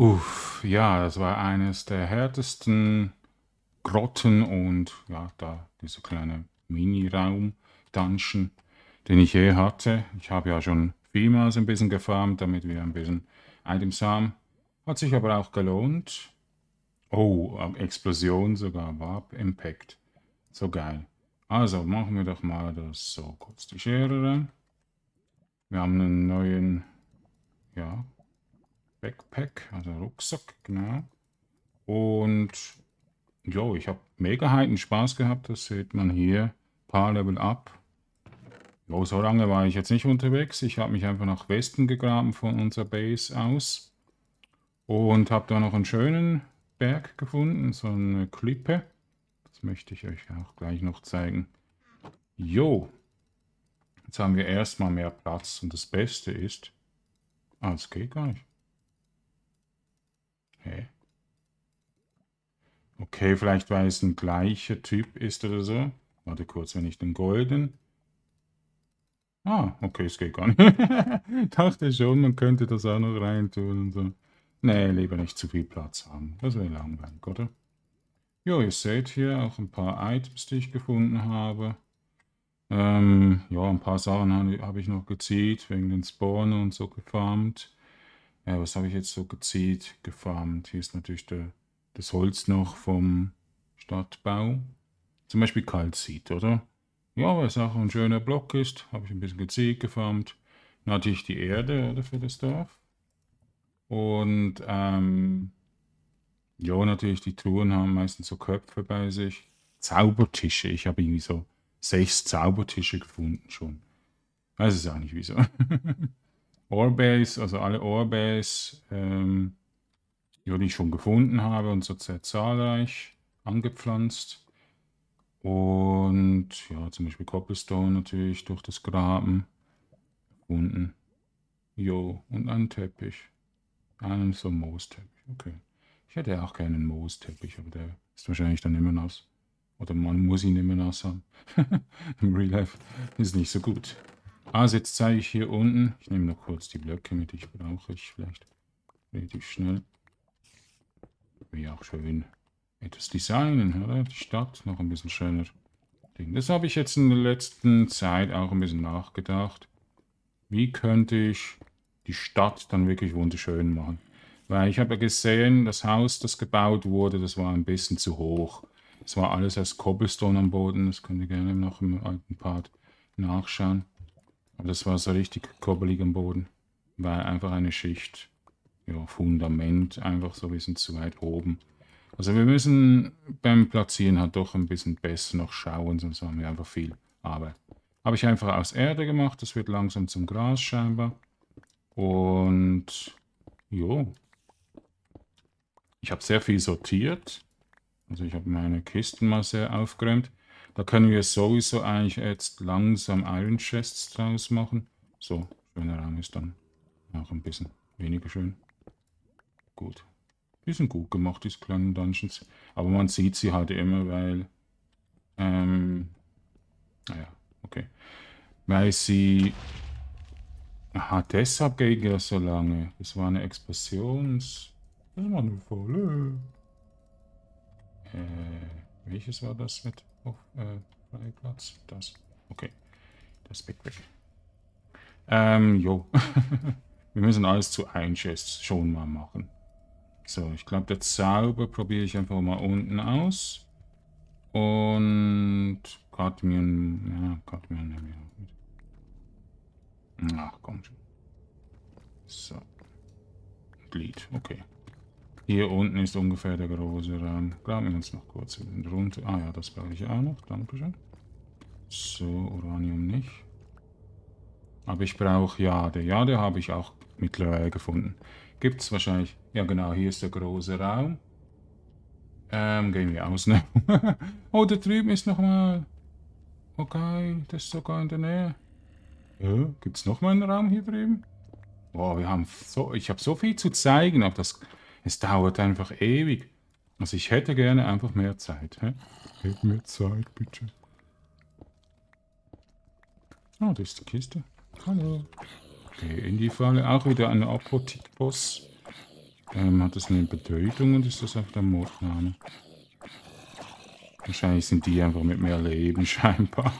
Uff, ja, das war eines der härtesten Grotten und ja, da dieser kleine Mini-Raum-Dungeon, den ich je hatte. Ich habe ja schon vielmals ein bisschen gefarmt, damit wir ein bisschen Items haben. Hat sich aber auch gelohnt. Oh, Explosion sogar, Warp Impact. So geil. Also machen wir doch mal das so kurz die Schere rein. Wir haben einen neuen, ja, Backpack, also Rucksack, genau. Und jo, ich habe mega heiden Spaß gehabt, das sieht man hier. Paar Level up. Jo, so lange war ich jetzt nicht unterwegs. Ich habe mich einfach nach Westen gegraben von unserer Base aus. Und habe da noch einen schönen Berg gefunden, so eine Klippe. Das möchte ich euch auch gleich noch zeigen. Jo, jetzt haben wir erstmal mehr Platz und das Beste ist, es geht gar nicht. Hey. Okay, vielleicht weil es ein gleicher Typ ist oder so. Warte kurz, wenn ich den golden... okay, es geht gar nicht. Dachte schon, man könnte das auch noch reintun und so. Nee, lieber nicht zu viel Platz haben. Das wäre langweilig, oder? Jo, ihr seht hier auch ein paar Items, die ich gefunden habe. Ja, ein paar Sachen habe ich noch gezieht, wegen den Spawnen und so gefarmt. Was habe ich jetzt so gezieht, gefarmt? Hier ist natürlich das Holz noch vom Stadtbau. Zum Beispiel Calcit, oder? Ja, weil es auch ein schöner Block ist. Habe ich ein bisschen gezieht, gefarmt. Natürlich die Erde, oder, für das Dorf. Und ja, natürlich, die Truhen haben meistens so Köpfe bei sich. Zaubertische. Ich habe irgendwie so 6 Zaubertische gefunden schon. Weiß es auch nicht wieso. Orbes, also alle Orbes, die ich schon gefunden habe und so sehr zahlreich angepflanzt. Und ja, zum Beispiel Cobblestone natürlich durch das Graben gefunden. Jo, und einen Teppich. Einen so Moosteppich, okay. Ich hätte auch gerne einen Moosteppich, aber der ist wahrscheinlich dann immer nass. Oder man muss ihn immer nass haben. Im Real Life ist nicht so gut. Also jetzt zeige ich hier unten. Ich nehme noch kurz die Blöcke mit, ich brauche ich vielleicht relativ schnell. Wie auch schön etwas designen, oder? Die Stadt noch ein bisschen schöner. Das habe ich jetzt in der letzten Zeit auch ein bisschen nachgedacht. Wie könnte ich die Stadt dann wirklich wunderschön machen? Weil ich habe ja gesehen, das Haus, das gebaut wurde, das war ein bisschen zu hoch. Es war alles als Cobblestone am Boden, das könnt ihr gerne noch im alten Part nachschauen. Aber das war so richtig kobbelig am Boden, weil einfach eine Schicht, ja, Fundament einfach so ein bisschen zu weit oben. Also wir müssen beim Platzieren halt doch ein bisschen besser noch schauen, sonst haben wir einfach viel Arbeit. Habe ich einfach aus Erde gemacht, das wird langsam zum Gras scheinbar. Und jo, ich habe sehr viel sortiert. Also ich habe meine Kisten mal sehr aufgeräumt. Da können wir sowieso eigentlich jetzt langsam Iron Chests draus machen. So, schöner Raum ist dann auch ein bisschen weniger schön. Gut. Die sind gut gemacht, diese kleinen Dungeons. Aber man sieht sie halt immer, weil... naja, okay. Weil sie... Aha, deshalb ging das so lange. Das war eine Explosions... Das war eine volle... welches war das mit Freiplatz? Das. Okay. Das weg, weg. Jo. Wir müssen alles zu einschätzen schon mal machen. So, ich glaube, der Zauber probiere ich einfach mal unten aus. Und Cadmium. Ja, Cadmium nehmen wir auch mit. Ach, komm schon. So. Glied, okay. Hier unten ist ungefähr der große Raum. Graben wir uns noch kurz runter. Ah ja, das brauche ich auch noch. Dankeschön. So, Uranium nicht. Aber ich brauche Jade. Jade habe ich auch mittlerweile gefunden. Gibt es wahrscheinlich... Ja genau, hier ist der große Raum. Gehen wir aus, ne? Oh, da drüben ist nochmal... Okay, das ist sogar in der Nähe. Ja, gibt es nochmal einen Raum hier drüben? Boah, wir haben so... Ich habe so viel zu zeigen, aber das... Es dauert einfach ewig. Also ich hätte gerne einfach mehr Zeit. Hätte mehr Zeit, bitte. Oh, das ist die Kiste. Hallo. Okay, in die Falle auch wieder ein Apothekboss. Hat das eine Bedeutung und ist das einfach der Mordname? Wahrscheinlich sind die einfach mit mehr Leben, scheinbar.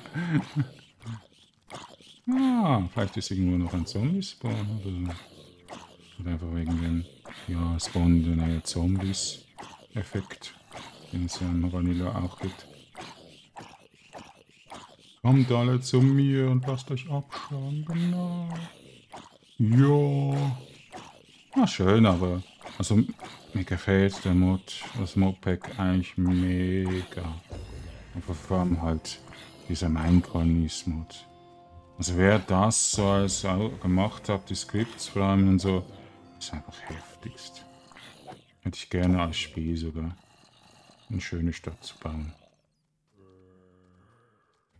Ah, vielleicht ist irgendwo noch ein Zombie-Spawn oder so. Oder einfach wegen dem, ja, Spawn der neue Zombies-Effekt, den es ja in Vanilla auch gibt. Kommt alle zu mir und lasst euch abschauen, genau. Ja. Ah, schön, aber... Also, mir gefällt der Mod, das Modpack eigentlich mega. Und vor allem halt dieser Minecraft-Mod. Also, wer das so als gemacht hat, die Skripts vor allem und so, ist einfach heftigst. Hätte ich gerne als Spiel sogar eine schöne Stadt zu bauen.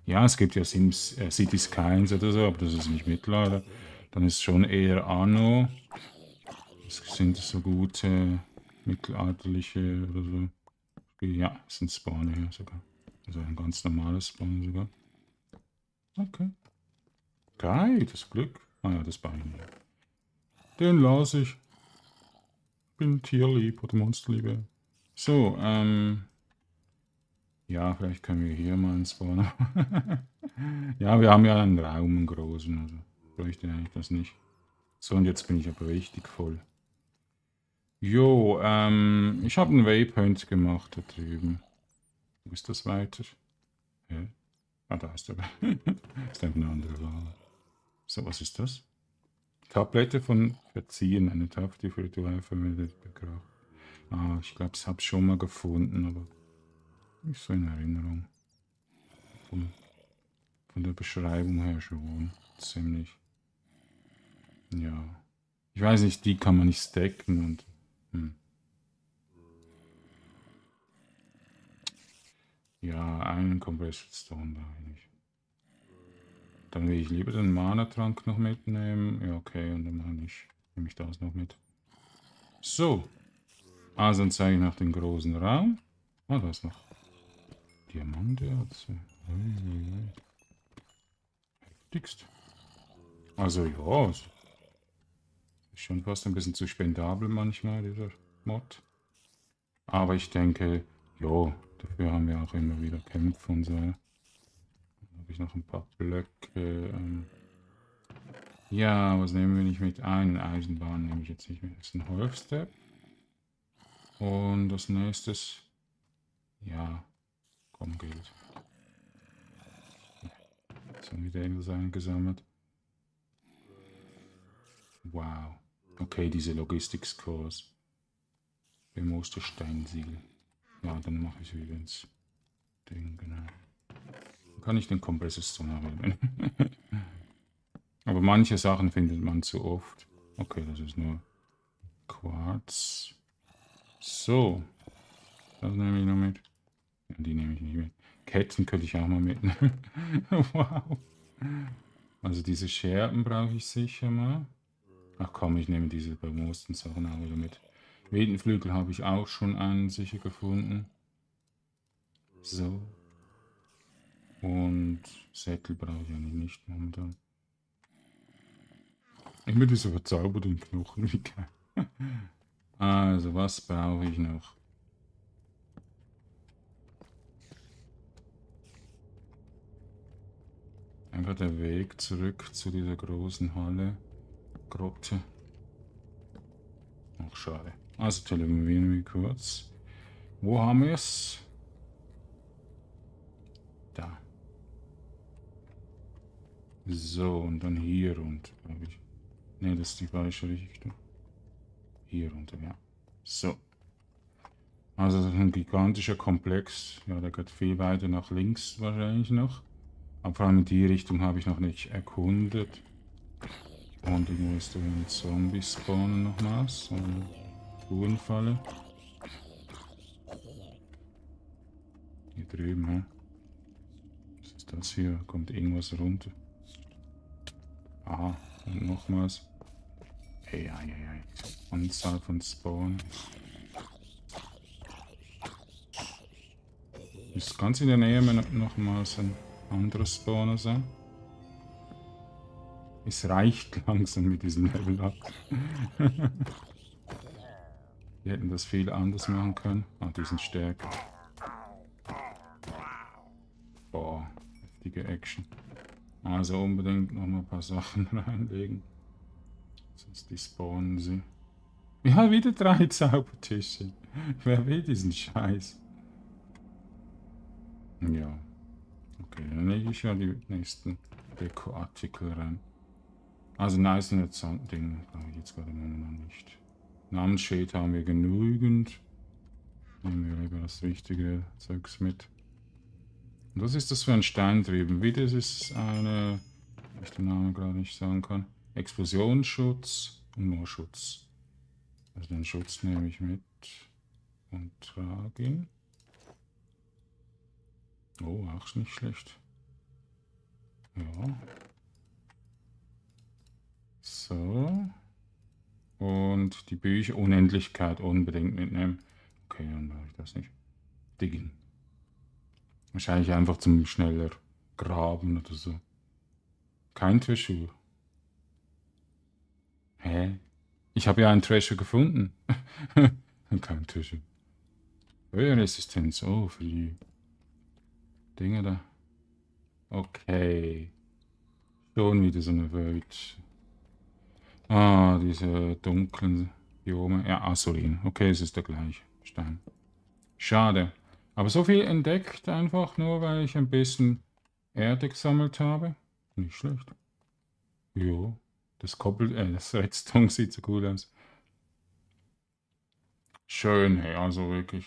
Ja, es gibt ja Sims, City Skylines oder so, aber das ist nicht Mittelalter. Dann ist schon eher Anno. Das sind so gute mittelalterliche oder so. Ja, es sind Spawner hier sogar. Also ein ganz normales Spawner sogar. Okay. Geil, das Glück. Ah ja, das Bein. Den lasse ich. Bin tierlieb oder monsterliebe. So, ja, vielleicht können wir hier mal einen Spawner. Ja, wir haben ja einen Raum, einen großen. Also bräuchte eigentlich das nicht. So, und jetzt bin ich aber richtig voll. Jo, ich habe einen Waypoint gemacht da drüben. Wo ist das weiter? Hä? Ah, da ist der. Ist einfach eine andere Wahl. So, was ist das? Tablette von Verziehen, eine Tafel, die für Ritual verwendet begraben. Ah, ich glaube, ich habe es schon mal gefunden, aber nicht so in Erinnerung. Von der Beschreibung her schon ziemlich. Ja. Ich weiß nicht, die kann man nicht stacken und... Hm. Ja, einen Compressed Stone da eigentlich. Dann will ich lieber den Mana-Trank noch mitnehmen. Ja, okay, und dann nehme ich das noch mit. So. Also dann zeige ich noch den großen Raum. Ah, da ist noch Diamanterz. Heftigst. Also ja, schon fast ein bisschen zu spendabel manchmal, dieser Mod. Aber ich denke, jo, dafür haben wir auch immer wieder Kämpfe und so. Dann habe ich noch ein paar Blöcke. Ja, was nehmen wir nicht mit? Einen Eisenbahn nehme ich jetzt nicht mit. Das ist ein Holzstep. Und als nächstes... Ja, komm, geht. Jetzt haben wieder irgendwas eingesammelt. Wow. Okay, diese Logistik-Scores. Bemooster Steinsiegel. Ja, dann mache ich wieder ins Ding, genau. Dann kann ich den Compressor-Stone haben. Aber manche Sachen findet man zu oft. Okay, das ist nur Quarz. So. Das nehme ich noch mit. Ja, die nehme ich nicht mit. Ketten könnte ich auch mal mitnehmen. Wow. Also diese Scherben brauche ich sicher mal. Ach komm, ich nehme diese bemoosten Sachen auch wieder mit. Wedenflügel habe ich auch schon einen sicher gefunden. So. Und Sättel brauche ich eigentlich nicht momentan. Immer diese verzauberten Knochen, wie geil. Also, was brauche ich noch? Einfach der Weg zurück zu dieser großen Halle. Grotte. Ach, schade. Also telefonieren wir kurz. Wo haben wir es? Da. So, und dann hier runter, glaube ich. Ne, das ist die falsche Richtung. Hier runter, ja. So. Also das ist ein gigantischer Komplex. Ja, der geht viel weiter nach links wahrscheinlich noch. Aber vor allem in die Richtung habe ich noch nicht erkundet. Und irgendwo ist da ein Zombie-Spawn nochmals. So eine Truhenfalle. Hier drüben, hä? Was ist das hier? Kommt irgendwas runter? Aha, und nochmals. Ey, ei, ei, ei. Anzahl von Spawn. Ist ganz in der Nähe nochmals ein anderer Spawner sein. Es reicht langsam mit diesem Level ab. Wir hätten das viel anders machen können. Ah, die sind stärker. Boah, heftige Action. Also unbedingt noch mal ein paar Sachen reinlegen. Sonst despawnen sie. Ja, wieder 3 Zaubertische. Wer will diesen Scheiß? Ja. Okay, dann lege ich ja die nächsten Dekoartikel rein. Also nice und jetzt Ding brauche ich jetzt gerade noch nicht. Namensschild haben wir genügend. Nehmen wir lieber das wichtige Zeugs mit. Und was ist das für ein Stein drüben? Wieder ist es eine, wenn ich den Namen gerade nicht sagen kann, Explosionsschutz und Moorschutz. Also den Schutz nehme ich mit und trage ihn. Oh, auch nicht schlecht. Ja. So. Und die Bücher Unendlichkeit unbedingt mitnehmen. Okay, dann mache ich das nicht. Diggen. Wahrscheinlich einfach zum schneller graben oder so. Kein Treasure. Hä? Ich habe ja einen Treasure gefunden. Kein Treasure. Ölresistenz. Oh, für die Dinge da. Okay. Schon wieder so eine Welt. Ah, diese dunklen Biome. Ja, Azurin. Okay, es ist der gleiche Stein. Schade. Aber so viel entdeckt einfach nur, weil ich ein bisschen Erde gesammelt habe. Nicht schlecht. Jo, das das Redstone sieht so cool aus. Schön, hey, also wirklich.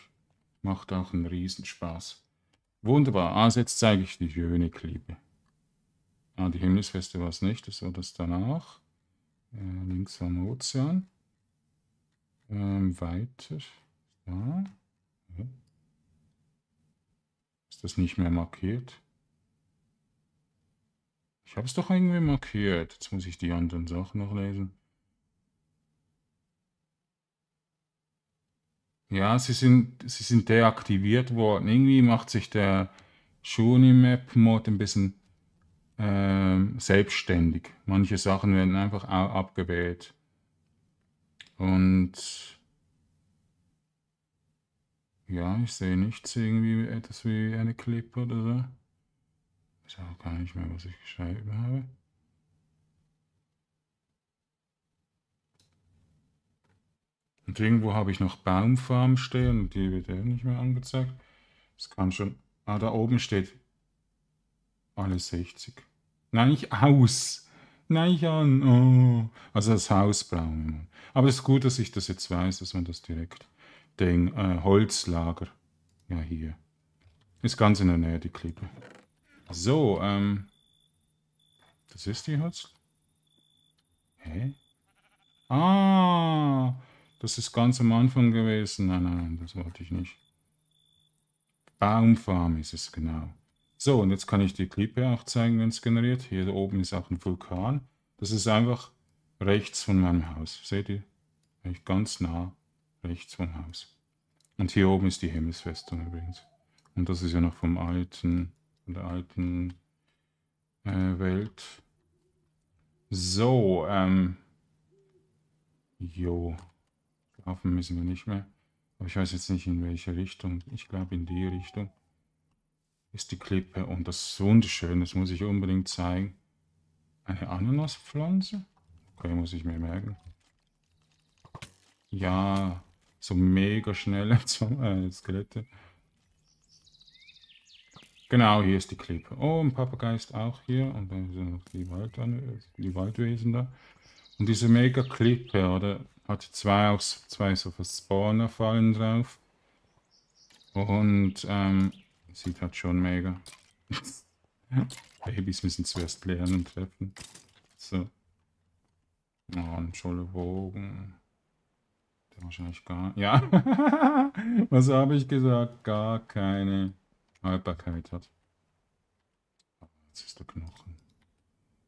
Macht auch einen Riesenspaß. Wunderbar. Also jetzt zeige ich die schöne Klippe. Ah, die Himmelsfeste war es nicht. Das war das danach. Links am Ozean. Weiter. Da. Ja. Ist das nicht mehr markiert? Ich habe es doch irgendwie markiert. Jetzt muss ich die anderen Sachen noch lesen. Ja, sie sind deaktiviert worden. Irgendwie macht sich der Xenomap-Mod ein bisschen selbstständig. Manche Sachen werden einfach abgewählt. Und ja, ich sehe nichts irgendwie etwas wie eine Klippe oder so. Ich weiß auch gar nicht mehr, was ich geschrieben habe. Und irgendwo habe ich noch Baumfarm stehen und die wird nicht mehr angezeigt. Das kann schon. Ah, da oben steht alle 60. Nein, nicht aus. Nein, nicht an. Oh. Also das Haus brauchen wir. Aber es ist gut, dass ich das jetzt weiß, dass man das direkt den Holzlager. Ja, hier. Ist ganz in der Nähe, die Klippe. So, das ist die Holz. Hä? Ah, das ist ganz am Anfang gewesen. Nein, nein, das wollte ich nicht. Baumfarm ist es, genau. So, und jetzt kann ich die Klippe auch zeigen, wenn es generiert. Hier oben ist auch ein Vulkan. Das ist einfach rechts von meinem Haus. Seht ihr? Eigentlich ganz nah rechts vom Haus. Und hier oben ist die Himmelsfestung übrigens. Und das ist ja noch vom alten, von der alten Welt. So, jo. Schlafen müssen wir nicht mehr. Aber ich weiß jetzt nicht, in welche Richtung. Ich glaube, in die Richtung ist die Klippe. Und das ist wunderschön. Das muss ich unbedingt zeigen. Eine Ananaspflanze? Okay, muss ich mir merken. Ja, so mega schnelle Skelette. Genau, hier ist die Klippe. Oh, ein Papagei ist auch hier. Und dann sind noch die Waldwesen da. Und diese mega Klippe, oder? Hat zwei so Spawner-Fallen drauf. Und sieht halt schon mega. Babys müssen zuerst lernen und treffen. So. Oh, ein Schulbogen. Wahrscheinlich gar. Ja. Was habe ich gesagt? Gar keine Haltbarkeit hat. Jetzt ist der Knochen.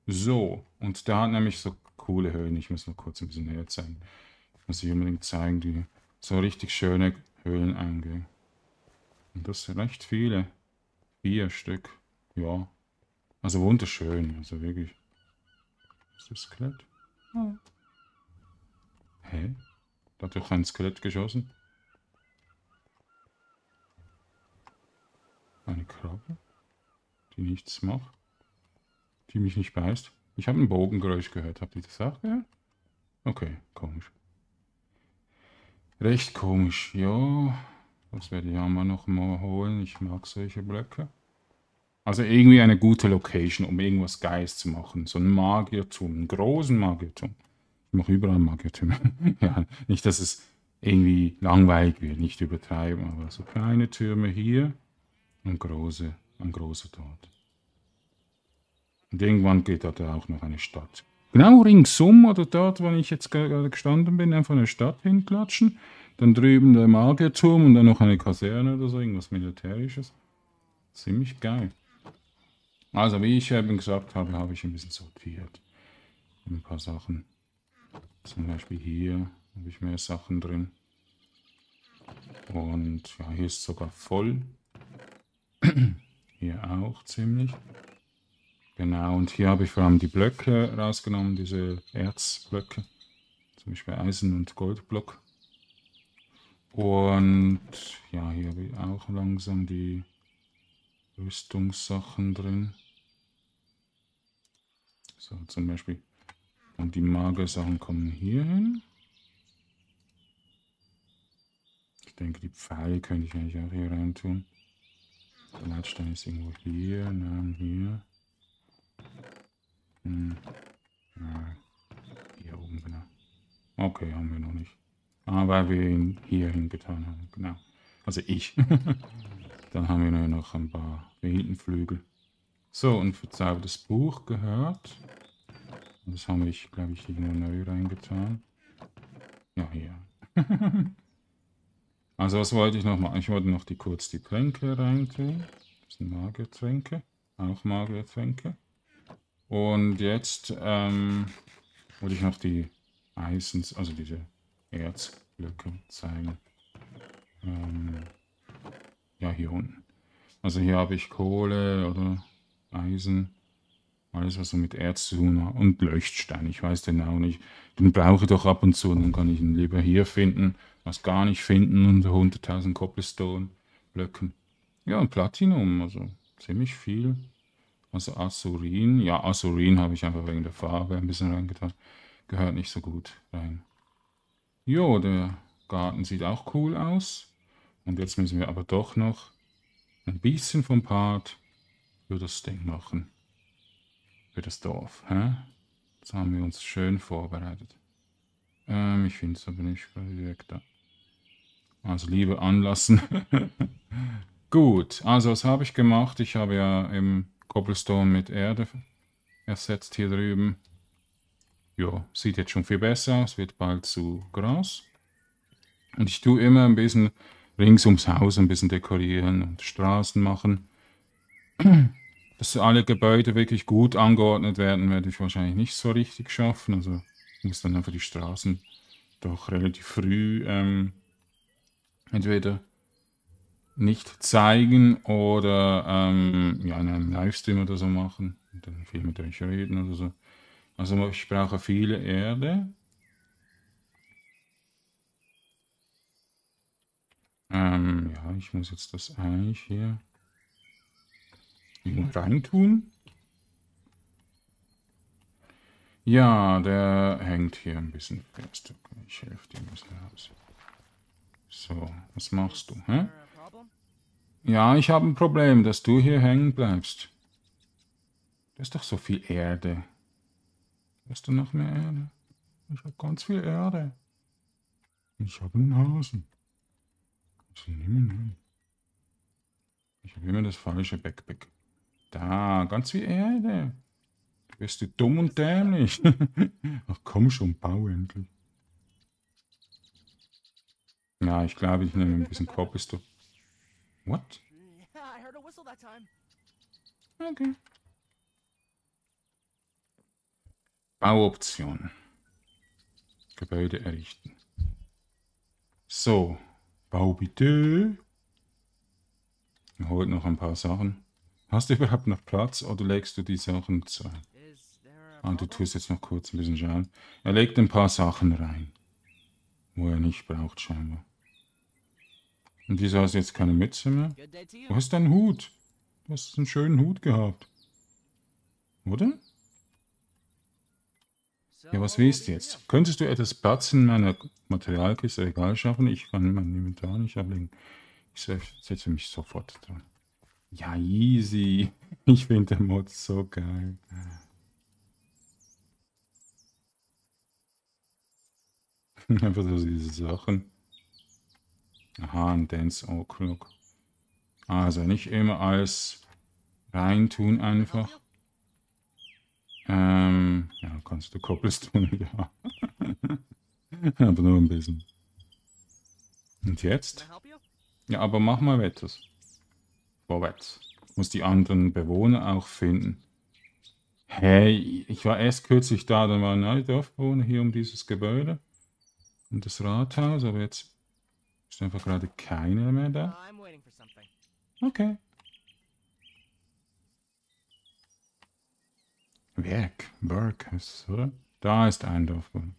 So, und der hat nämlich so coole Höhlen. Ich muss noch kurz ein bisschen näher zeigen. Ich muss ich unbedingt zeigen, die so richtig schöne Höhlen eingehen. Und das sind recht viele. 4 Stück. Ja. Also wunderschön. Also wirklich. Ist das Skelett? Ja. Hä? Da hat ja kein Skelett geschossen. Eine Krabbe, die nichts macht, die mich nicht beißt. Ich habe ein Bogengeräusch gehört. Habt ihr das auch gehört? Okay, komisch. Recht komisch, ja. Das werde ich auch mal noch mal holen. Ich mag solche Blöcke. Also irgendwie eine gute Location, um irgendwas Geiles zu machen. So ein Magiertum, einen großen Magiertum. Ich mache überall Magiertümer. Ja, nicht, dass es irgendwie langweilig wird, nicht übertreiben. Aber so kleine Türme hier und große, ein großer dort. Und irgendwann geht da auch noch eine Stadt. Genau ringsum oder dort, wo ich jetzt gerade gestanden bin, einfach eine Stadt hinklatschen. Dann drüben der Magierturm und dann noch eine Kaserne oder so, irgendwas Militärisches. Ziemlich geil. Also, wie ich eben gesagt habe, habe ich ein bisschen sortiert. Ein paar Sachen. Zum Beispiel hier habe ich mehr Sachen drin. Und ja, hier ist sogar voll. Hier auch ziemlich. Genau, und hier habe ich vor allem die Blöcke rausgenommen, diese Erzblöcke. Zum Beispiel Eisen- und Goldblock. Und ja, hier habe ich auch langsam die Rüstungssachen drin. So, zum Beispiel. Und die Magersachen kommen hier hin. Ich denke, die Pfeile könnte ich eigentlich auch hier rein tun. Der Leitstein ist irgendwo hier. Nein, hier. Hm. Ja, hier oben, genau. Okay, haben wir noch nicht. Ah, weil wir ihn hier hingetan haben. Genau. Also ich. Dann haben wir nur noch ein paar Hintenflügel. So, und verzaubertes Buch gehört. Das haben wir, glaube ich, hier neu reingetan. Ja, hier. Also, was wollte ich noch machen? Ich wollte noch kurz die Tränke reintun. Das sind Magiertränke. Auch Magiertränke. Und jetzt wollte ich noch die Eisens, also diese Erzblöcke zeigen. Ja, hier unten. Also hier habe ich Kohle oder Eisen. Alles, was so mit Erz zu tun hat. Und Leuchtstein, ich weiß den auch nicht. Den brauche ich doch ab und zu. Dann kann ich ihn lieber hier finden, was gar nicht finden. Unter 100.000 Cobblestone-Blöcken. Ja, und Platinum. Also ziemlich viel. Also Azurin. Ja, Azurin habe ich einfach wegen der Farbe ein bisschen reingetan. Gehört nicht so gut rein. Jo, der Garten sieht auch cool aus. Und jetzt müssen wir aber doch noch ein bisschen vom Part für das Ding machen. Für das Dorf. Hä? Jetzt haben wir uns schön vorbereitet. Ich finde es aber nicht direkt da. Also lieber anlassen. Gut, also was habe ich gemacht? Ich habe ja im Cobblestone mit Erde ersetzt hier drüben. Jo, sieht jetzt schon viel besser aus. Wird bald zu Gras. Und ich tue immer ein bisschen rings ums Haus ein bisschen dekorieren und Straßen machen. Dass alle Gebäude wirklich gut angeordnet werden, werde ich wahrscheinlich nicht so richtig schaffen. Also ich muss dann einfach die Straßen doch relativ früh entweder nicht zeigen oder ja, in einem Livestream oder so machen. Und dann viel mit euch reden oder so. Also ich brauche viele Erde. Ja, ich muss jetzt das Eich hier reintun. Ja, der hängt hier ein bisschen fest. Ich helfe dir ein bisschen raus. So, was machst du? Hä? Ja, ich habe ein Problem, dass du hier hängen bleibst. Da ist doch so viel Erde. Hast du noch mehr Erde? Ich habe ganz viel Erde. Ich habe einen Hasen. Ich habe immer das falsche Backpack. Da, ganz wie Erde. Bist du dumm und dämlich? Ach komm schon, bau endlich. Ja, ich glaube, ich nehme ein bisschen Cobblestone. What? Okay. Bauoption. Gebäude errichten. So. Bau bitte. Holt noch ein paar Sachen. Hast du überhaupt noch Platz oder legst du die Sachen zu? Ah, du tust jetzt noch kurz ein bisschen schauen. Er legt ein paar Sachen rein. Wo wo er nicht braucht, scheinbar. Und wieso hast du jetzt keine Mütze mehr? Du hast einen Hut. Du hast einen schönen Hut gehabt. Oder? Ja, was willst du jetzt? Könntest du etwas Platz in meiner Materialkiste Regal schaffen? Ich kann mein Inventar nicht ablegen. Ich setze mich sofort dran. Ja, easy. Ich finde den Mod so geil. Einfach so diese Sachen. Aha, ein Dance O'Clock. Also nicht immer alles reintun einfach. Ja, kannst du koppelst tun, ja. Aber nur ein bisschen. Und jetzt? Ja, aber mach mal etwas. Vorwärts. Ich muss die anderen Bewohner auch finden. Hey, ich war erst kürzlich da, dann waren alle Dorfbewohner hier um dieses Gebäude. Und das Rathaus, aber jetzt ist einfach gerade keiner mehr da. Okay. Work heißt es, oder? Da ist ein Dorfbewohner.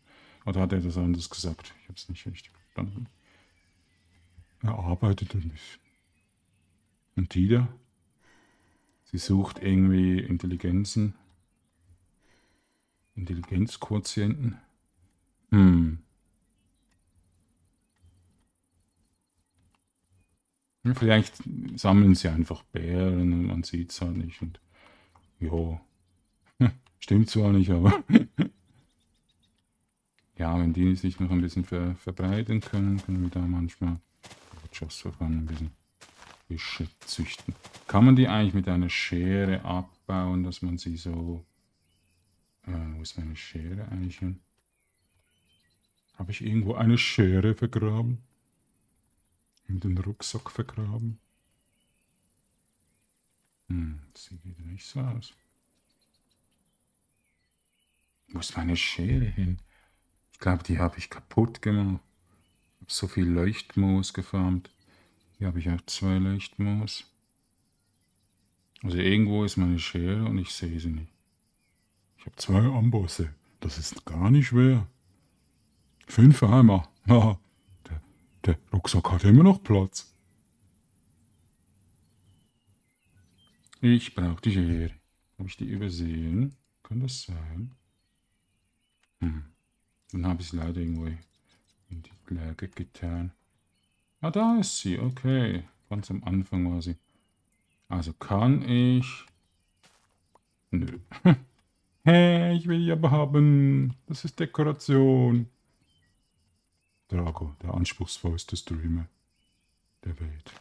Oder hat er das anders gesagt? Ich habe es nicht richtig verstanden. Er arbeitet ein bisschen. Und die da? Sie sucht irgendwie Intelligenzen. Intelligenzquotienten. Vielleicht sammeln sie einfach Bären und man sieht es halt nicht. Und jo. Stimmt zwar nicht, aber. Ja, wenn die sich noch ein bisschen verbreiten können, können wir da manchmal Wirtschaftsverfahren ein bisschen Fische züchten. Kann man die eigentlich mit einer Schere abbauen, dass man sie so. Wo ist meine Schere eigentlich hin? Habe ich irgendwo eine Schere vergraben? In den Rucksack vergraben? Sieht wieder nicht so aus. Wo ist meine Schere hin? Ich glaube, die habe ich kaputt gemacht. Ich habe so viel Leuchtmoos gefarmt. Hier habe ich auch 2 Leuchtmoos. Also irgendwo ist meine Schere und ich sehe sie nicht. Ich habe 2 Ambosse. Das ist gar nicht schwer. 5 Eimer. Der Rucksack hat immer noch Platz. Ich brauche die Schere. Habe ich die übersehen? Kann das sein? Dann habe ich sie leider irgendwo in die Lage getan. Ah, da ist sie. Okay. Ganz am Anfang war sie. Also kann ich... Nö. Hey, ich will die aber haben. Das ist Dekoration. Drago, der anspruchsvollste Streamer der Welt.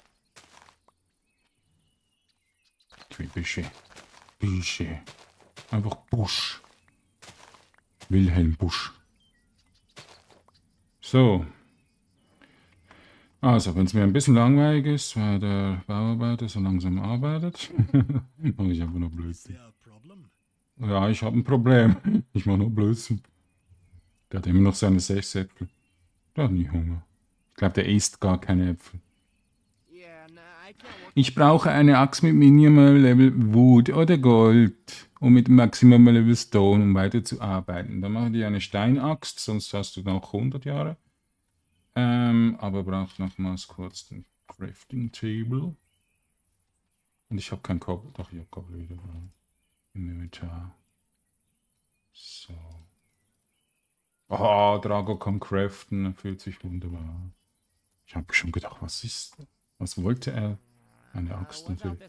Ich will Büsche. Büsche. Einfach Busch. Wilhelm Busch. So. Also, wenn es mir ein bisschen langweilig ist, weil der Bauarbeiter so langsam arbeitet, mache ich einfach nur Blödsinn. Ja, ich habe ein Problem. Ich mache nur Blödsinn. Der hat immer noch seine 6 Äpfel. Der hat nie Hunger. Ich glaube, der isst gar keine Äpfel. Ich brauche eine Axt mit Minimum Level Wood oder Gold, um mit Maximum Level Stone, um weiterzuarbeiten. Dann mache ich eine Steinaxt, sonst hast du noch 100 Jahre. Aber brauche nochmals kurz den Crafting Table. Und ich habe keinen Koppel. Doch, ich habe Koppel wieder im Inventar. So. Oh, Drago kann craften. Fühlt sich wunderbar an. Ich habe schon gedacht, was ist das? Was wollte er? Eine Axt natürlich.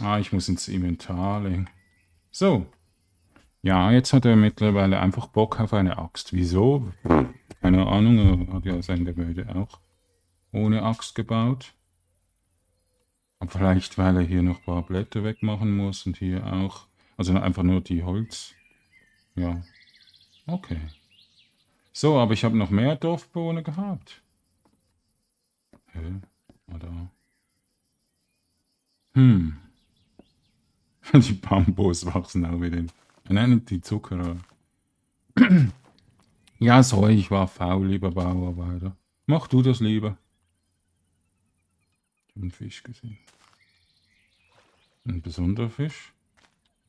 Ah, ich muss ins Inventar legen. So. Ja, jetzt hat er mittlerweile einfach Bock auf eine Axt. Wieso? Keine Ahnung, er hat ja sein Gebäude auch ohne Axt gebaut. Aber vielleicht, weil er hier noch ein paar Blätter wegmachen muss und hier auch. Also einfach nur die Holz. Ja. Okay. So, aber ich habe noch mehr Dorfbewohner gehabt. Hä? Oder? Die Bambus wachsen auch wieder. Nein, die Zuckerrohr. Ja, sorry, ich war faul, lieber Bauarbeiter. Mach du das lieber. Ich habe einen Fisch gesehen. Ein besonderer Fisch?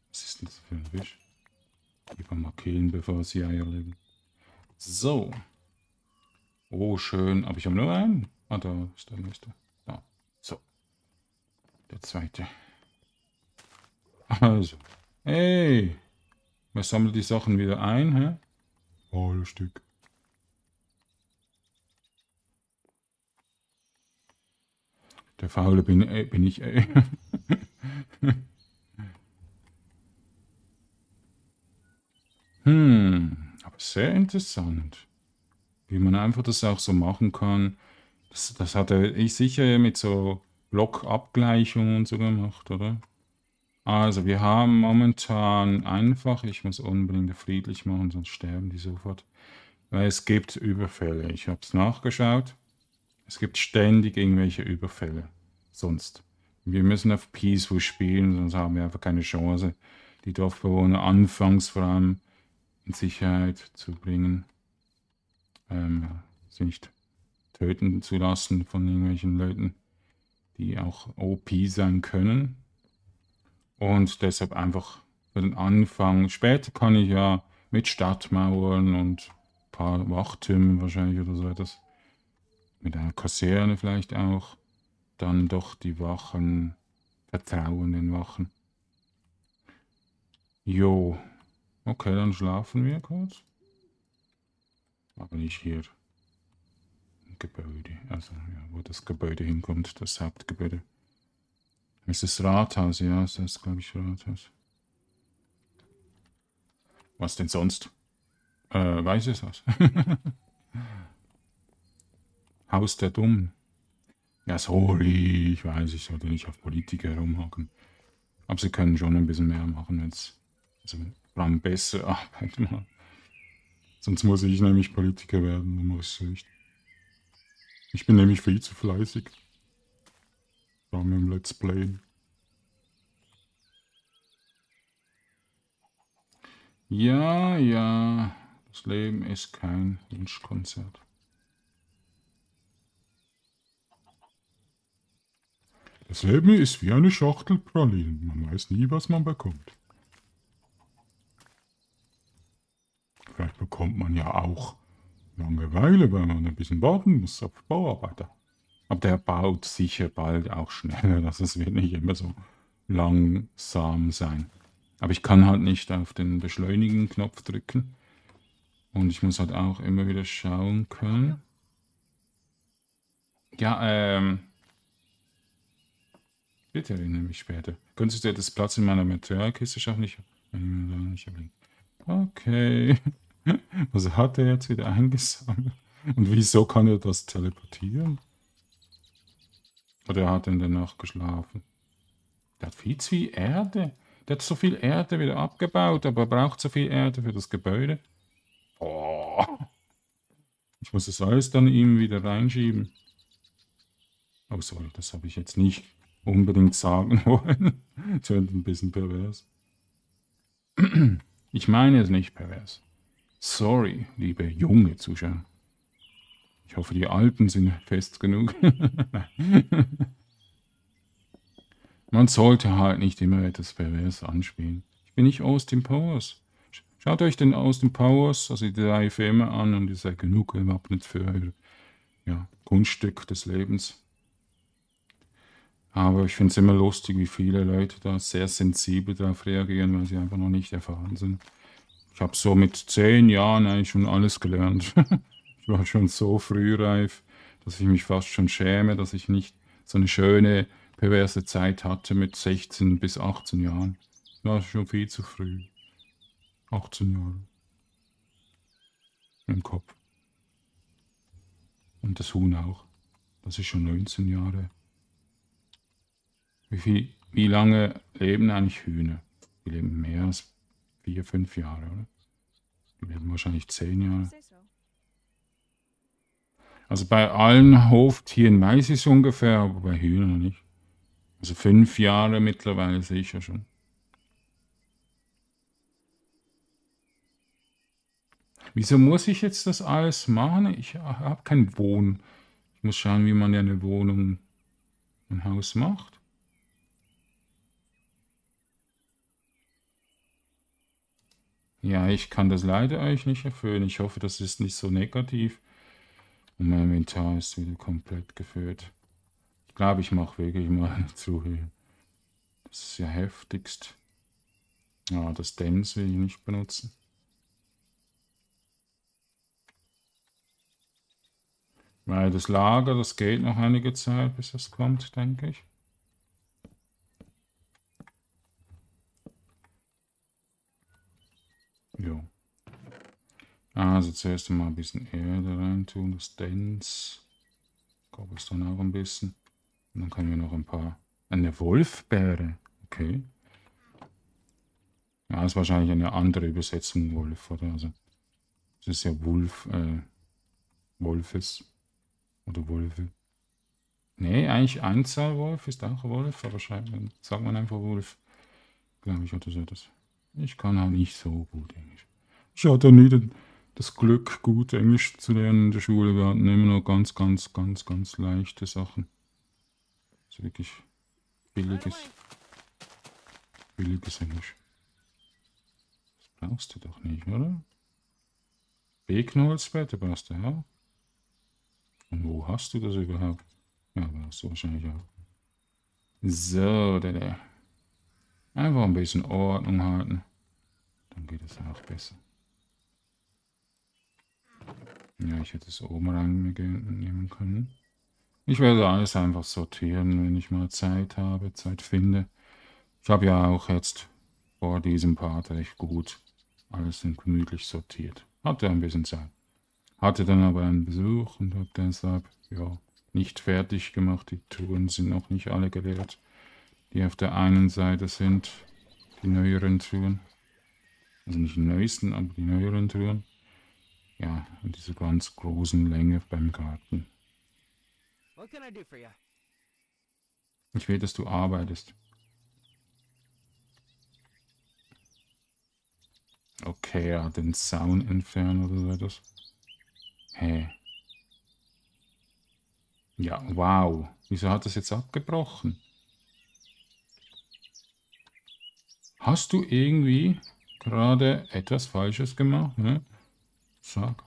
Was ist denn das für ein Fisch? Lieber mal killen, bevor sie Eier legen. So. Oh, schön. Aber ich habe nur einen. Ah, da ist der nächste. Da. So. Der zweite. Also. Hey. Wir sammeln die Sachen wieder ein, hä? Oh, ein Stück. Der Faule bin ich, ey. Aber sehr interessant. Wie man einfach das auch so machen kann. Das hat er sicher mit so Blockabgleichungen und so gemacht, oder? Also, wir haben momentan einfach, ich muss unbedingt friedlich machen, sonst sterben die sofort. Weil es gibt Überfälle. Ich habe es nachgeschaut. Es gibt ständig irgendwelche Überfälle. Sonst. Wir müssen auf Peaceful spielen, sonst haben wir einfach keine Chance, die Dorfbewohner anfangs vor allem in Sicherheit zu bringen. Sie nicht töten zu lassen von irgendwelchen Leuten, die auch OP sein können. Und deshalb einfach für den Anfang. Später kann ich ja mit Stadtmauern und ein paar Wachtürmen wahrscheinlich oder so etwas. Mit einer Kaserne vielleicht auch, dann doch die Wachen, vertrauen den Wachen. Jo, okay, dann schlafen wir kurz. Aber nicht hier. Gebäude, also ja, wo das Gebäude hinkommt, das Hauptgebäude. Ist das Rathaus, ja, ist das, glaube ich, Rathaus. Was denn sonst? Weißes Haus. Haus der Dummen. Ja, sorry, ich weiß, ich sollte nicht auf Politik herumhacken. Aber sie können schon ein bisschen mehr machen, wenn's, also vor allem bessere Arbeit machen. Sonst muss ich nämlich Politiker werden, du musst nicht. Ich bin nämlich viel zu fleißig. Vor allem im Let's Play. Ja, ja, das Leben ist kein Wunschkonzert. Das Leben ist wie eine Schachtel Pralinen. Man weiß nie, was man bekommt. Vielleicht bekommt man ja auch Langeweile, weil man ein bisschen warten muss auf Bauarbeiter. Aber der baut sicher bald auch schneller. Das wird nicht immer so langsam sein. Aber ich kann halt nicht auf den Beschleunigen-Knopf drücken. Und ich muss halt auch immer wieder schauen können. Ja, bitte erinnere mich später. Könntest du das Platz in meiner Materialkiste schaffen? Ich habe ihn. Okay. Was hat er jetzt wieder eingesammelt? Und wieso kann er das teleportieren? Oder hat er danach geschlafen? Der hat viel zu viel Erde. Der hat so viel Erde wieder abgebaut, aber er braucht so viel Erde für das Gebäude. Oh. Ich muss das alles dann ihm wieder reinschieben. Oh, sorry, das habe ich jetzt nicht unbedingt sagen wollen. Das wird ein bisschen pervers. Ich meine es nicht pervers. Sorry, liebe junge Zuschauer. Ich hoffe, die Alpen sind fest genug. Man sollte halt nicht immer etwas pervers anspielen. Ich bin nicht Austin Powers. Schaut euch den Austin Powers, also die drei Filme an und ihr seid genug gewappnet für euer Kunststück des Lebens. Aber ich finde es immer lustig, wie viele Leute da sehr sensibel darauf reagieren, weil sie einfach noch nicht erfahren sind. Ich habe so mit 10 Jahren eigentlich schon alles gelernt. Ich war schon so frühreif, dass ich mich fast schon schäme, dass ich nicht so eine schöne, perverse Zeit hatte mit 16 bis 18 Jahren. Das war schon viel zu früh. 18 Jahre. Im Kopf. Und das Huhn auch. Das ist schon 19 Jahre. Wie lange leben eigentlich Hühner? Die leben mehr als 4-5 Jahre, oder? Die leben wahrscheinlich 10 Jahre. Also bei allen Hoftieren weiß ich es ungefähr, aber bei Hühnern nicht. Also 5 Jahre mittlerweile sicher schon. Wieso muss ich jetzt das alles machen? Ich habe kein Wohnen. Ich muss schauen, wie man ja eine Wohnung, ein Haus macht. Ja, ich kann das leider eigentlich nicht erfüllen. Ich hoffe, das ist nicht so negativ. Und mein Inventar ist wieder komplett gefüllt. Ich glaube, ich mache wirklich mal eine Zuhöhe. Das ist ja heftigst. Ja, das Dance will ich nicht benutzen. Weil das Lager, das geht noch einige Zeit, bis das kommt, denke ich. Jo. Also zuerst mal ein bisschen Erde rein tun, das Dance. Glaube es dann auch ein bisschen. Und dann können wir noch ein paar. Eine Wolfbeere. Okay. Ja, ist wahrscheinlich eine andere Übersetzung, Wolf, oder? Also, es ist ja Wolf, Wolfes. Oder Wolfe. Nee, eigentlich Einzahl Wolf ist auch Wolf, aber sagt man einfach Wolf. Glaube ich, oder so etwas. Ich kann auch nicht so gut Englisch. Ich hatte nie das Glück, gut Englisch zu lernen in der Schule. Wir hatten immer nur ganz leichte Sachen. Das ist wirklich billiges Englisch. Das brauchst du doch nicht, oder? Becknholzblätter brauchst du auch. Und wo hast du das überhaupt? Ja, brauchst du wahrscheinlich auch. So, der. Einfach ein bisschen Ordnung halten. Dann geht es auch besser. Ja, ich hätte es oben reinnehmen können. Ich werde alles einfach sortieren, wenn ich mal Zeit finde. Ich habe ja auch jetzt vor diesem Part recht gut alles gemütlich sortiert. Hatte ein bisschen Zeit. Hatte dann aber einen Besuch und habe deshalb ja nicht fertig gemacht. Die Truhen sind noch nicht alle geleert, die auf der einen Seite sind. Die neueren Truhen. Also nicht die neuesten, aber die neueren Truhen. Ja, und diese ganz großen Länge beim Garten. Ich will, dass du arbeitest. Okay, ja, den Zaun entfernen oder so etwas. Hä? Ja, wow. Wieso hat das jetzt abgebrochen? Hast du irgendwie gerade etwas Falsches gemacht? Ne? Sag.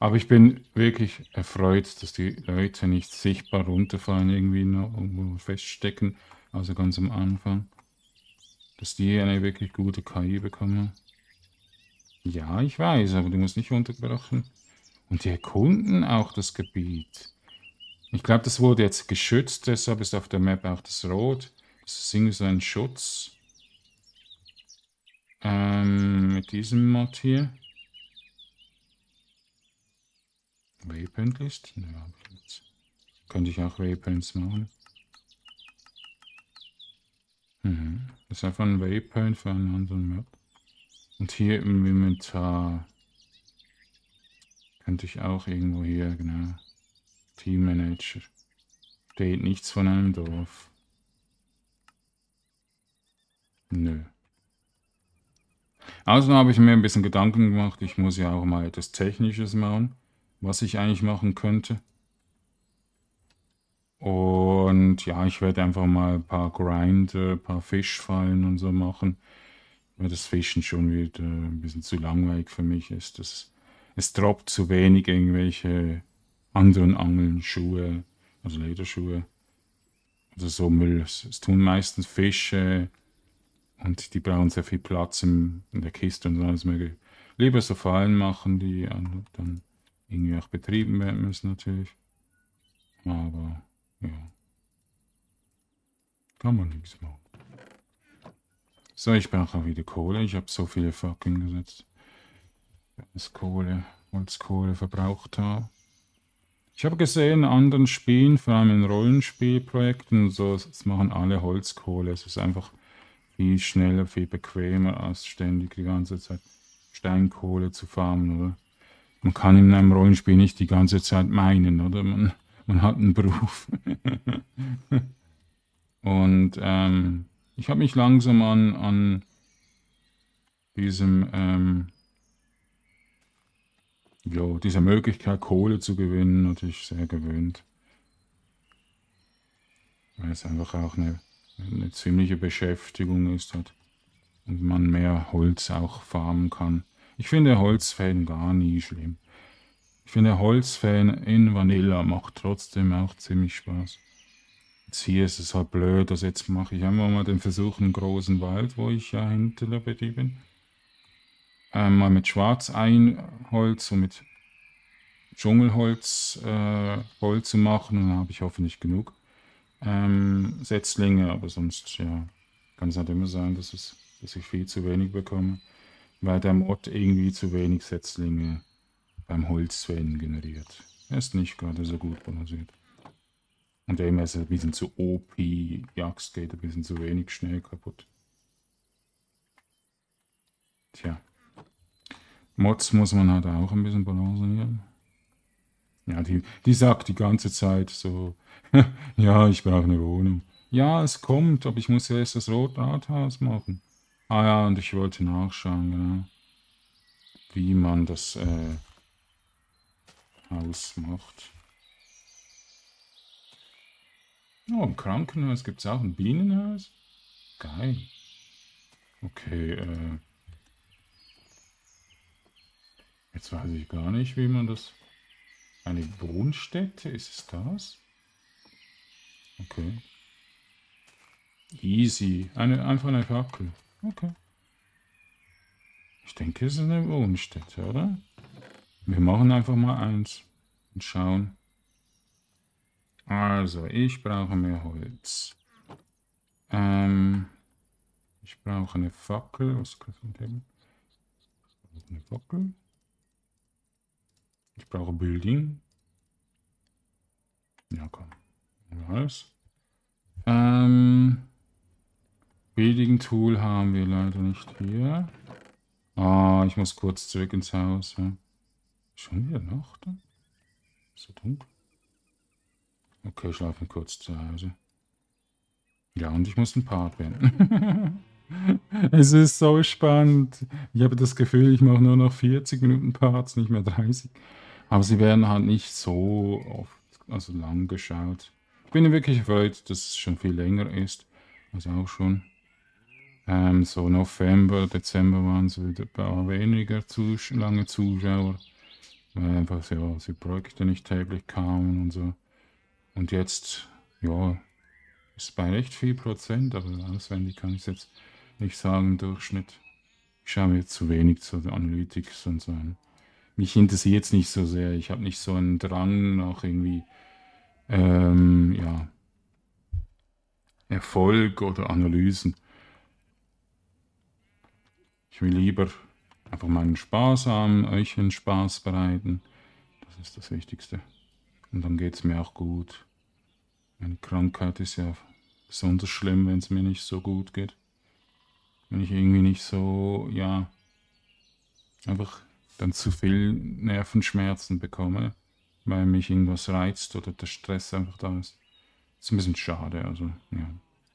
Aber ich bin wirklich erfreut, dass die Leute nicht sichtbar runterfallen, irgendwie noch irgendwo feststecken. Also ganz am Anfang. Dass die eine wirklich gute KI bekommen. Ja, ich weiß, aber du musst nicht runterbrechen. Und die erkunden auch das Gebiet. Ich glaube, das wurde jetzt geschützt, deshalb ist auf der Map auch das Rot. Das ist irgendwie so ein Schutz. Mit diesem Mod hier. Waypoint List? Ne, habe ich nicht. Könnte ich auch Waypoints machen. Das ist einfach ein Waypoint für einen anderen Map. Und hier im Inventar könnte ich auch irgendwo hier, genau. Team Manager. Steht nichts von einem Dorf. Nö. Also habe ich mir ein bisschen Gedanken gemacht. Ich muss ja auch mal etwas Technisches machen, was ich eigentlich machen könnte. Und ja, ich werde einfach mal ein paar Grinder, ein paar Fischfallen und so machen, weil das Fischen schon wieder ein bisschen zu langweilig für mich ist. Es droppt zu wenig irgendwelche anderen Angeln, Schuhe, also Lederschuhe oder so Müll. Es tun meistens Fische und die brauchen sehr viel Platz in der Kiste und alles mögliche. Lieber so Fallen machen, die dann irgendwie auch betrieben werden müssen natürlich. Aber ja, kann man nichts machen. So, ich brauche auch wieder Kohle. Ich habe so viele fucking gesetzt, dass Holzkohle verbraucht habe. Ich habe gesehen, in anderen Spielen, vor allem in Rollenspielprojekten und so, das machen alle Holzkohle. Es ist einfach viel schneller, viel bequemer, als ständig die ganze Zeit Steinkohle zu farmen, oder? Man kann in einem Rollenspiel nicht die ganze Zeit meinen, oder? Man hat einen Beruf. Und ich habe mich langsam an diesem, dieser Möglichkeit, Kohle zu gewinnen, natürlich sehr gewöhnt. Weil es einfach auch eine ziemliche Beschäftigung ist. und man mehr Holz auch farmen kann. Ich finde Holzfällen gar nie schlimm. Ich finde Holzfällen in Vanilla macht trotzdem auch ziemlich Spaß. Jetzt hier ist es halt blöd, dass jetzt mache ich einfach mal den Versuch im großen Wald, wo ich ja hinter der Betrieb bin. Einmal mit Schwarzeinholz und mit Dschungelholz Holz zu machen, und dann habe ich hoffentlich genug Setzlinge, aber sonst ja, kann es halt immer sein, dass ich viel zu wenig bekomme, weil der Mod irgendwie zu wenig Setzlinge beim Holzfällen generiert. Er ist nicht gerade so gut balanciert. Und eben ist er ein bisschen zu OP, die Axt geht ein bisschen zu wenig schnell kaputt. Tja. Mods muss man halt auch ein bisschen balancieren. Ja, die sagt die ganze Zeit so, ja, ich brauche eine Wohnung. Ja, es kommt, aber ich muss erst das Rotrathaus machen. Ah ja, und ich wollte nachschauen, genau, wie man das Haus macht. Oh, im Krankenhaus gibt es auch ein Bienenhaus. Geil. Okay, jetzt weiß ich gar nicht, wie man das... Eine Wohnstätte, ist es das? Okay. Easy. Einfach eine Fackel. Okay. Ich denke, es ist eine Wohnstätte, oder? Wir machen einfach mal eins und schauen. Also, ich brauche mehr Holz. Ich brauche eine Fackel. Was kann ich denn? Ich brauche eine Fackel. Ich brauche Building. Ja, komm. Alles. Building Tool haben wir leider nicht hier. Ah, ich muss kurz zurück ins Haus. Ja. Schon wieder Nacht? Ist so dunkel. Okay, schlafen kurz zu Hause. Ja, und ich muss ein Part werden. Es ist so spannend. Ich habe das Gefühl, ich mache nur noch 40 Minuten Parts, nicht mehr 30. Aber sie werden halt nicht so oft, also lang geschaut. Ich bin wirklich erfreut, dass es schon viel länger ist. Also auch schon. So November, Dezember waren es wieder ein paar weniger lange Zuschauer. Weil einfach ja, die Projekte nicht täglich kamen und so. Und jetzt, ja, ist bei recht viel Prozent, aber auswendig kann ich jetzt nicht sagen im Durchschnitt. Ich schaue mir jetzt zu wenig zu Analytics und so an. Mich interessiert es nicht so sehr. Ich habe nicht so einen Drang nach irgendwie ja, Erfolg oder Analysen. Ich will lieber einfach meinen Spaß haben, euch einen Spaß bereiten. Das ist das Wichtigste. Und dann geht es mir auch gut. Meine Krankheit ist ja besonders schlimm, wenn es mir nicht so gut geht. Wenn ich irgendwie nicht so, ja, einfach dann zu viel Nervenschmerzen bekomme, weil mich irgendwas reizt oder der Stress einfach da ist. Ist ein bisschen schade, also ja.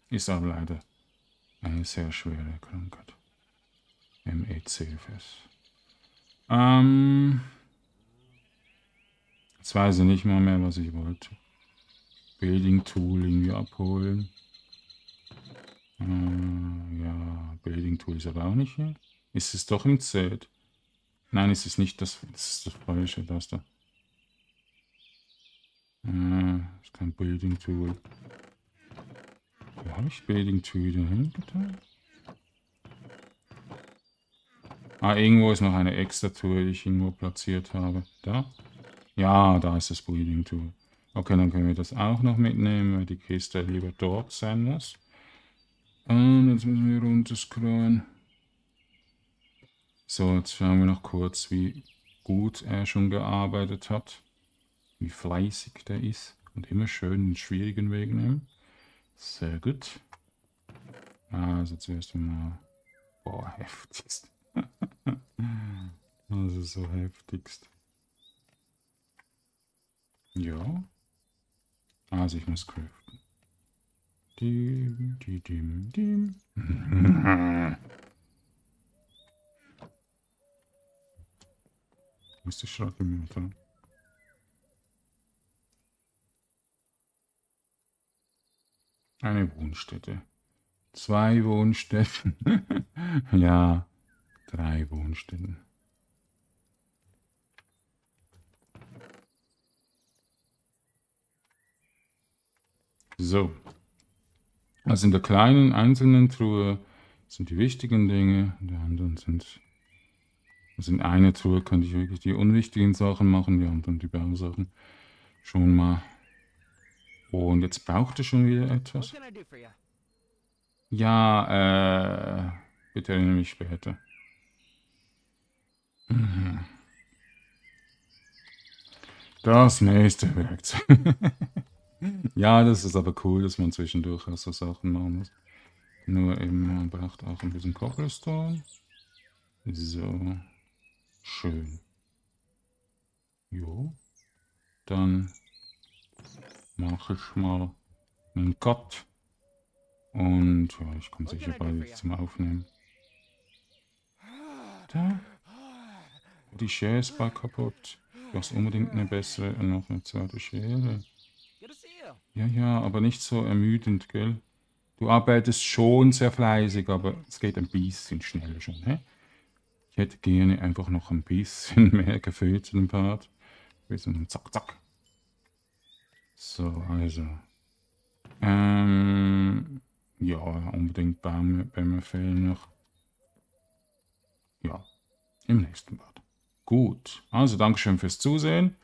Ist aber leider eine sehr schwere Krankheit. ME-C-F-S. Jetzt weiß ich nicht mal mehr, was ich wollte. Building Tool irgendwie abholen. Ja, Building Tool ist aber auch nicht hier. Ist es doch im Zelt? Nein, ist es nicht. Das ist das Falsche, das da. Ist kein Building Tool. Wo habe ich Building Tool denn hingetan? Ah, irgendwo ist noch eine extra Tool, die ich irgendwo platziert habe. Da? Ja, da ist das Building Tool. Okay, dann können wir das auch noch mitnehmen, weil die Kiste lieber dort sein muss. Und jetzt müssen wir runterscrollen. So, jetzt schauen wir noch kurz, wie gut er schon gearbeitet hat. Wie fleißig der ist. Und immer schön den schwierigen Weg nehmen. Sehr gut. Also zuerst mal... Boah, heftigst. Also so heftigst. Ja. Also ich muss craften. Wo ist die Schraube im Inventar? Eine Wohnstätte. 2 Wohnstätten. Ja, 3 Wohnstätten. So. Also in der kleinen einzelnen Truhe sind die wichtigen Dinge, in der anderen sind... Also in einer Truhe könnte ich wirklich die unwichtigen Sachen machen, die anderen die Bausachen schon mal. Und jetzt braucht es schon wieder etwas. Ja, bitte erinnere mich später. Das nächste Werkzeug. Ja, das ist aber cool, dass man zwischendurch auch so Sachen machen muss. Nur eben, man braucht auch ein bisschen Cobblestone. So. Schön. Jo. Dann mache ich mal einen Cut. Und ja, ich komme sicher bald jetzt zum Aufnehmen. Da. Die Schere ist bald kaputt. Du brauchst unbedingt eine bessere, noch eine zweite Schere. Ja, ja, aber nicht so ermüdend, gell? Du arbeitest schon sehr fleißig, aber es geht ein bisschen schneller schon, hä? Ich hätte gerne einfach noch ein bisschen mehr Gefühl zu dem Part. Zack, zack. So, also. Ja, unbedingt Bäume fehlen noch. Ja, im nächsten Part. Gut, also Dankeschön fürs Zusehen.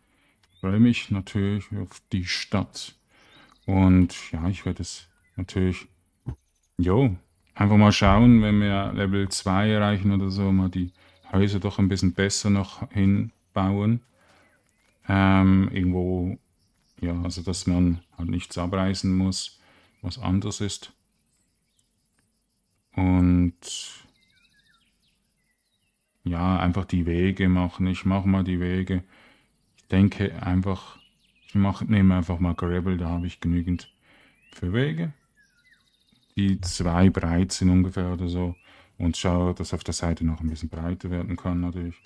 Ich freue mich natürlich auf die Stadt. Und ja, ich werde es natürlich, jo, einfach mal schauen, wenn wir Level 2 erreichen oder so, mal die Häuser doch ein bisschen besser noch hinbauen. Irgendwo, ja, also dass man halt nichts abreißen muss, was anders ist. Und ja, einfach die Wege machen. Ich mache mal die Wege. Ich denke einfach, nehme einfach mal Gravel, da habe ich genügend für Wege, die 2 breit sind ungefähr oder so, und schaue, dass auf der Seite noch ein bisschen breiter werden kann natürlich.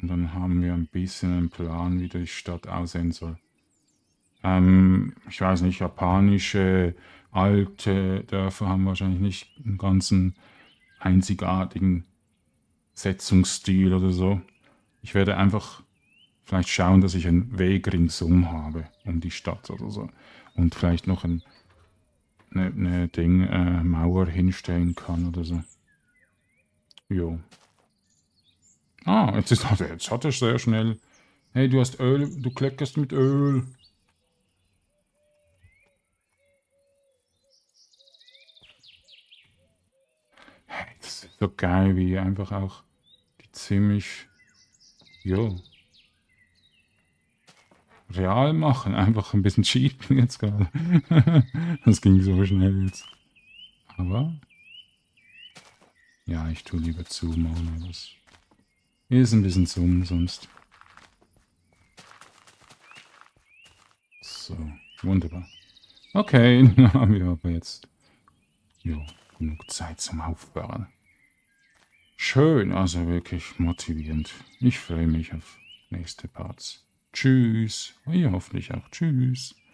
Und dann haben wir ein bisschen einen Plan, wie die Stadt aussehen soll. Ich weiß nicht, japanische alte Dörfer haben wahrscheinlich nicht einen ganzen einzigartigen Setzungsstil oder so. Ich werde einfach vielleicht schauen, dass ich einen Weg ringsum habe, um die Stadt oder so. Und vielleicht noch eine Mauer hinstellen kann oder so. Jo. Ah, jetzt hat er sehr schnell. Hey, du hast Öl, du kleckerst mit Öl. Hey, das ist so geil, wie einfach auch die ziemlich... Jo. Real machen, einfach ein bisschen cheaten jetzt gerade. Das ging so schnell jetzt. Aber ja, ich tue lieber zu, machen. Das ist ein bisschen zu umsonst. So, wunderbar. Okay, dann haben wir aber jetzt jo, genug Zeit zum Aufbauen. Schön, also wirklich motivierend. Ich freue mich auf nächste Parts. Tschüss. Ja, hoffentlich auch. Tschüss.